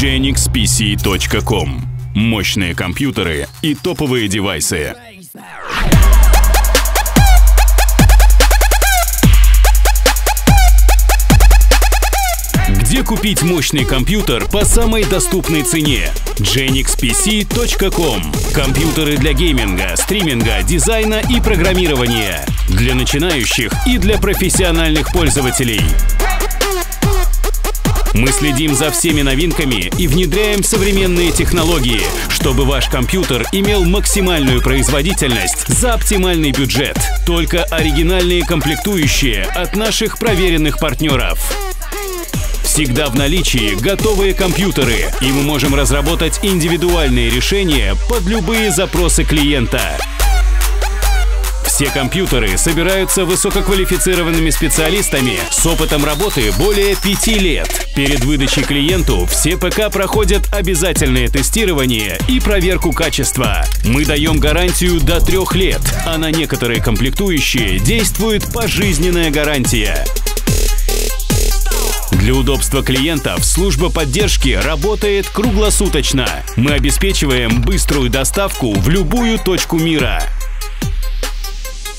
GenixPC.com. Мощные компьютеры и топовые девайсы. Где купить мощный компьютер по самой доступной цене? GenixPC.com. Компьютеры для гейминга, стриминга, дизайна и программирования. Для начинающих и для профессиональных пользователей. Мы следим за всеми новинками и внедряем современные технологии, чтобы ваш компьютер имел максимальную производительность за оптимальный бюджет. Только оригинальные комплектующие от наших проверенных партнеров. Всегда в наличии готовые компьютеры, и мы можем разработать индивидуальные решения под любые запросы клиента. Все компьютеры собираются высококвалифицированными специалистами с опытом работы более 5 лет. Перед выдачей клиенту все ПК проходят обязательное тестирование и проверку качества. Мы даем гарантию до 3 лет, а на некоторые комплектующие действует пожизненная гарантия. Для удобства клиентов служба поддержки работает круглосуточно. Мы обеспечиваем быструю доставку в любую точку мира.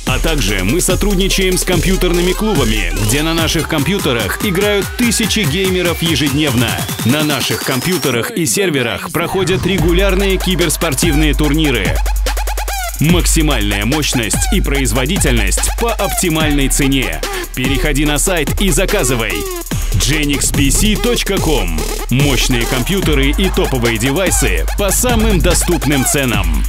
А также мы сотрудничаем с компьютерными клубами, где на наших компьютерах играют тысячи геймеров ежедневно. На наших компьютерах и серверах проходят регулярные киберспортивные турниры. Максимальная мощность и производительность по оптимальной цене. Переходи на сайт и заказывай. GenixPC.com. Мощные компьютеры и топовые девайсы по самым доступным ценам.